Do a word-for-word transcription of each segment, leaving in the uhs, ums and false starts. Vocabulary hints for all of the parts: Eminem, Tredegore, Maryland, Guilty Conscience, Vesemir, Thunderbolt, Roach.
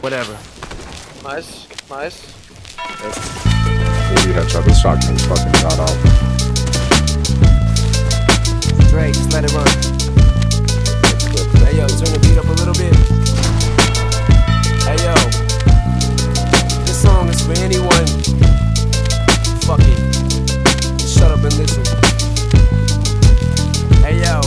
Whatever. Nice, nice. Yep. Dude, that trouble shotgun fucking got off. Great, just let it run. Hey yo, turn the beat up a little bit. Hey yo, this song is for anyone. Fuck it. Just shut up and listen. Hey yo.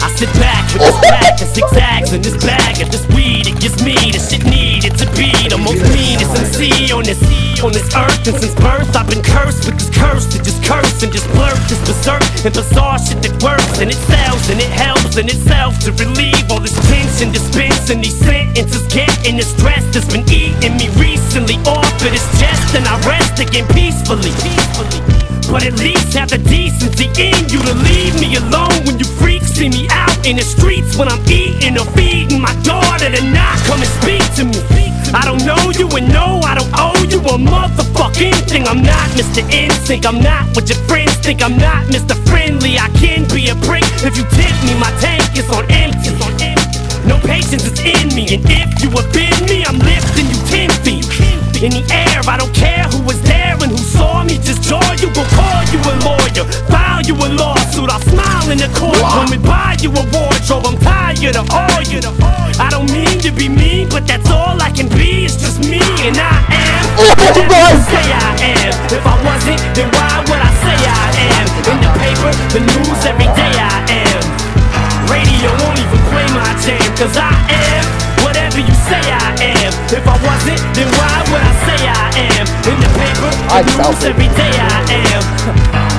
I sit back with this pack and zigzags in this bag of this weed. It gives me the shit needed to be the most meanest M C on this on this earth. And since birth I've been cursed with this curse to just curse and just blurt this berserk and bizarre shit that works. And it sells and it helps in itself to relieve all this tension, dispense and these sentences getting the stress that's been eating me recently off of this chest. And I rest again peacefully, peacefully. But at least have the decency in you to leave me alone when you freaks see me out in the streets when I'm eating or feeding my daughter to not come and speak to me. I don't know you and no, I don't owe you a motherfucking thing. I'm not Mister Instinct, I'm not what your friends think. I'm not Mister Friendly, I can be a prick. If you tempt me, my tank is on empty. No patience is in me, and if you offend me, I'm lifting you ten feet in the air. I don't care who was there and who saw me. Just joy you, will call you a lawyer, file you a lawsuit. I'll smile in the courtroom and buy you a wardrobe. I'm tired of all you. I don't mean to be mean, but that's all I can be. It's just me and I am. Whatever you say I am. If I wasn't, then why would I say I am? In the paper, the news, every day I am. Radio won't even play my jam, cause I am whatever you say I am. If I wasn't, then why would I say I am? In the paper, I news, every day I am.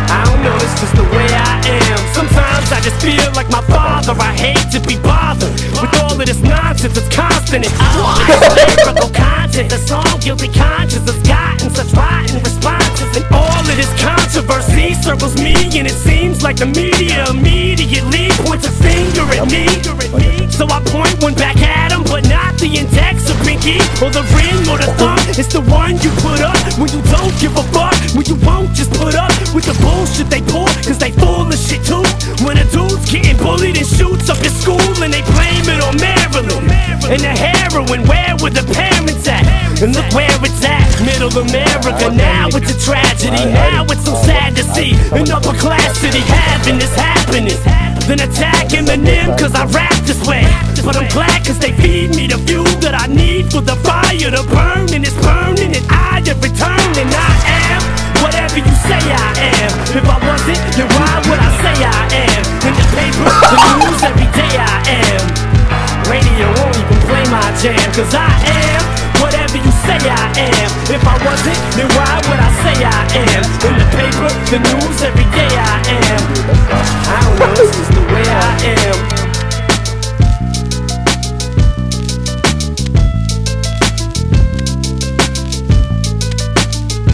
I don't know, it's just the way I am. Sometimes I just feel like my father. I hate to be bothered with all of this nonsense, it's constant. And all of this lyrical content, the song Guilty Conscience has gotten such rotten responses. And all of this controversy circles me, and it seems like the media immediately points a finger at me. So I point one back at him, but not the index or pinky or the ring or the thumb. It's the one you put up when you don't give a fuck, when you won't just put up with the bullshit they pull, cause they full of shit too. When a dude's getting bullied and shoots up his school, and they blame it on Maryland and the heroin. Where were the parents at? And look where it's at, middle America. Now it's a tragedy, now it's so sad to see an upper class city having this happiness. Then attack Eminem cause I rap this way. But I'm glad cause they feed me the fuel that I need for the fire to burn. And it's burning and I have returned. And I am whatever you say I am. If I wasn't, then why would I say I am? In the paper, the news, every day I am. Radio won't even play my jam, cause I am whatever you say I am. If I wasn't, then why would I say I am? In the paper, the news, every day